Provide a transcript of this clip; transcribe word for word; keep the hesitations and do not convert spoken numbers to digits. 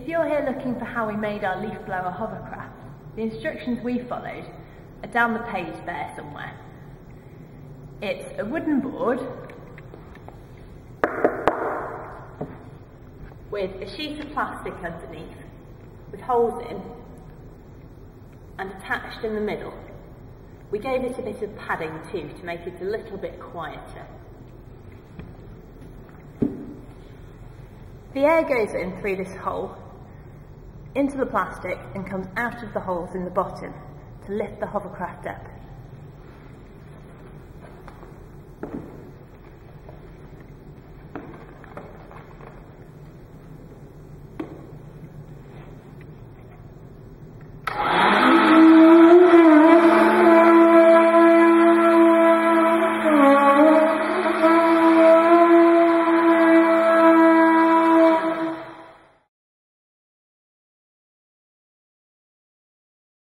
If you're here looking for how we made our leaf blower hovercraft, the instructions we followed are down the page there somewhere. It's a wooden board with a sheet of plastic underneath with holes in and attached in the middle. We gave it a bit of padding too to make it a little bit quieter. The air goes in through this hole into the plastic and comes out of the holes in the bottom to lift the hovercraft up.